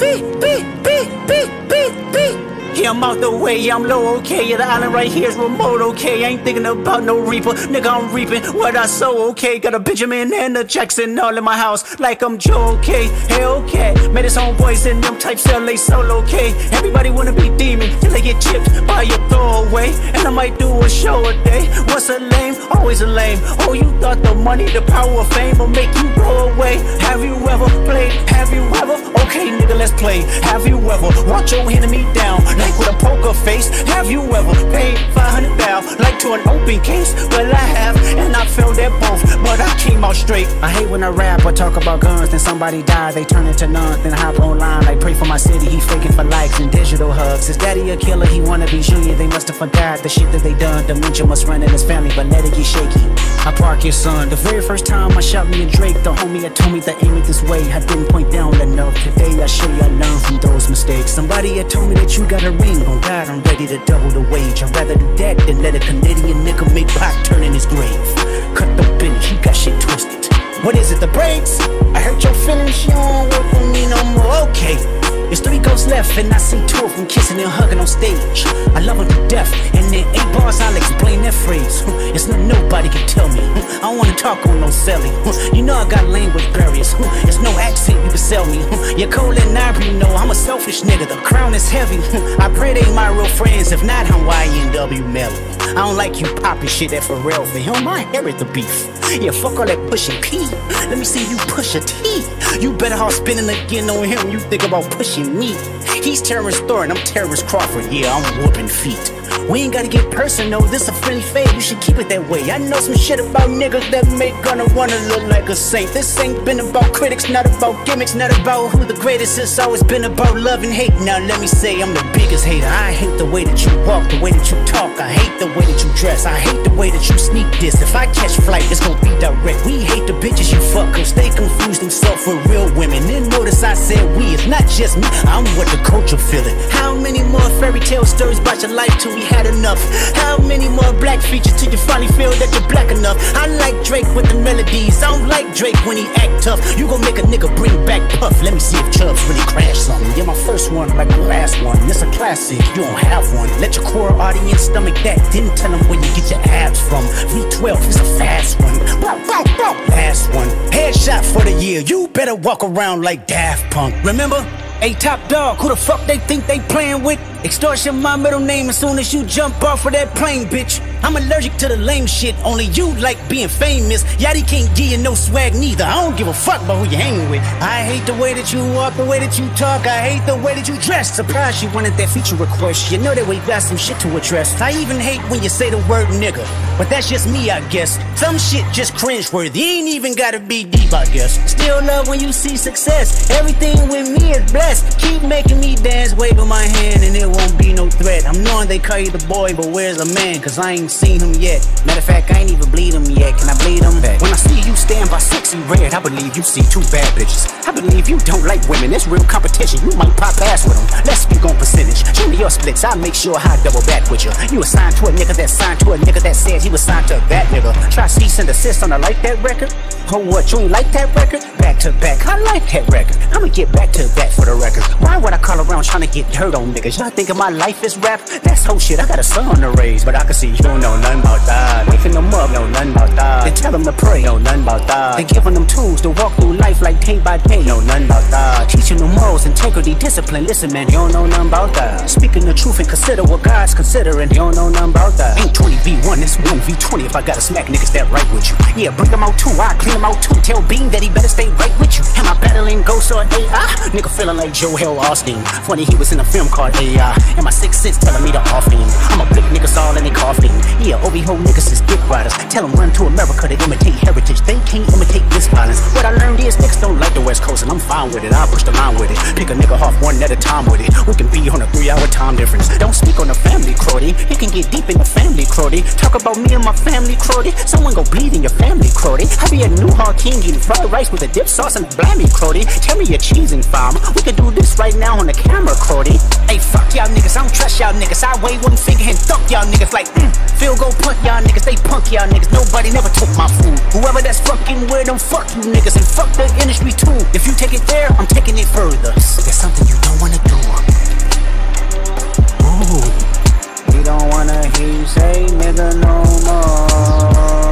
beep, beep, beep, beep, beep, beep. Yeah, I'm out the way, I'm low, okay. Yeah, the island right here is remote, okay. I ain't thinking about no reaper, nigga, I'm reaping what I sow, okay. Got a Benjamin and a Jackson all in my house, like I'm Joe, okay. Hey, okay, made his own boys and them types LA solo, okay. Everybody wanna be demon till they get chipped by your throwaway. And I might do a show a day. What's a lame? Always a lame. Oh, you thought the money, the power of fame will make you go away. Have you ever played? Have you ever? Okay, nigga, let's play. Have you ever walked your enemy down like with a poker face? Have you ever paid 500,000 like to an open case? Well, I have, and I failed at both, but I came out straight. I hate when I rap or talk about guns, then somebody dies, they turn into nuns, then hop online like pray for my city. He faking for likes and digital hugs. His daddy a killer, he wanna be junior. They must have forgot the shit that they done. Dementia must run in his family, but let it get shaky. I park your son. The very first time I shot me a Drake, the homie that told me to aim it this way, I didn't point down enough. Today I show you I learned from those mistakes. Somebody had told me that you got a ring. On God, I'm ready to double the wage. I'd rather do that than let a Canadian nigga make Pac turn in his grave. Cut the finish, he got shit twisted. What is it, the brakes? I hurt your feelings, you don't work for me no more, okay. There's 3 ghosts left and I see 2 of them kissing and hugging on stage. I love them to death, and in 8 bars I'll explain that phrase. It's nothing nobody can tell me. I don't wanna talk on no celly. You know I got language barriers. It's no accent you can sell me. You're cold and ivory, no, I'm a selfish nigga. The crown is heavy. I pray they my real friends. If not, I'm YNW Melly. I don't like you poppin' shit at Pharrell. For him, I inherit the beef. Yeah, fuck all that pushing P. Let me see you push a T. You better off spinning again on him. You think about pushing me. He's Terrence Thorin, I'm Terrence Crawford. Yeah, I'm whooping feet. We ain't gotta get personal, this a friendly fade. You should keep it that way. I know some shit about niggas that make gonna wanna look like a saint. This ain't been about critics, not about gimmicks, not about who the greatest is. It's always been about love and hate. Now let me say I'm the biggest hater. I hate the way that you walk, the way that you talk. I hate the way that you dress, I hate the way that you sneak this. If I catch flight, it's gonna be direct. We hate the bitches you fuck, cause they confuse themselves with real women. Then notice I said we, it's not just me, I'm what the culture feeling. How many more fairy tale stories about your life till we had enough? How many more black features till you finally feel that you're black enough? I like Drake with the melodies, I don't like Drake when he act tough. You gon' make a nigga bring back Puff. Let me see if Chubbs really crash something. Yeah, my first one like the last one. It's a classic, you don't have one. Let your core audience stomach that. Didn't tell them where you get your abs from. V12 is a fast one. Bow, bow, bow. Last one, headshot for the year. You better walk around like Daft Punk. Remember? Hey, top dog, who the fuck they think they playing with? Extortion my middle name as soon as you jump off of that plane, bitch. I'm allergic to the lame shit, only you like being famous. Yachty can't give you no swag neither. I don't give a fuck about who you hanging with. I hate the way that you walk, the way that you talk. I hate the way that you dress. Surprised you wanted that feature request. You know that we got some shit to address. I even hate when you say the word nigga, but that's just me, I guess. Some shit just cringeworthy, ain't even gotta be deep, I guess. Still love when you see success. Everything with me is blessed. Keep making me dance, waving my hand, and it won't be no threat. I'm knowing they call you the boy, but where's the man? Cause I ain't seen him yet. Matter of fact, I ain't even bleed him yet. Can I bleed him? When I see you stand by Sexy Red, I believe you see 2 bad bitches. I believe you don't like women, it's real competition. You might pop ass with them. Let's speak on percentage. Show me your splits, I'll make sure I double back with you. You assigned to a nigga that signed to a nigga that says he was signed to that nigga. Try cease and desist on a like that record. Oh what, you ain't like that record? Back to back, I like that record. I'ma get back to that for the record. Why would I call around trying to get dirt on niggas? Y'all thinking my life is rap? That's whole shit, I got a son to raise. But I can see you don't know nothing about that. Waking them up, know nothing about that. Then tell them to pray, know nothing about that. Then giving them tools to walk through life like day by day, know nothing about that. Teaching them morals, integrity, discipline. Listen man, you don't know nothing about that. Speaking the truth and consider what God's considering. You don't know nothing about that. Ain't 20v1, it's 1v20 if I gotta smack niggas that right with you. Yeah, bring them out too, I clean them out too. Tell Bean that he better stay right with you. Am I battling ghosts or AI? Nigga feeling like Joe Hell Austin. Funny he was in a film called AI. And my sixth sense telling me to off him. I'ma blick niggas all in they coughing. Yeah, OVO niggas is dick riders. Tell them run to America to imitate heritage. They can't imitate this violence. What I learned is niggas don't like the West Coast, and I'm fine with it. I'll push the line with it. Pick a nigga off one at a time with it. We can be on a 3-hour time difference. Don't speak on the family, Crody. You can get deep in the family, Crody. Talk about me and my family, Crody. Someone go bleed in your family, Crody. I be a new hard king eating fried rice with a dip sauce and blammy, Crody. Tell me your cheese and farm. We can do this right now on the camera, Crody. Hey, fuck y'all niggas, I don't trust y'all niggas. I wave one finger and thump y'all niggas like field goal punt y'all niggas, they punk y'all niggas. Nobody never took my food. Whoever that's fucking with them, fuck you niggas. And fuck the industry too. If you take it there, I'm taking it further. There's something you don't wanna do. Ooh. He don't wanna hear you say nigga no more.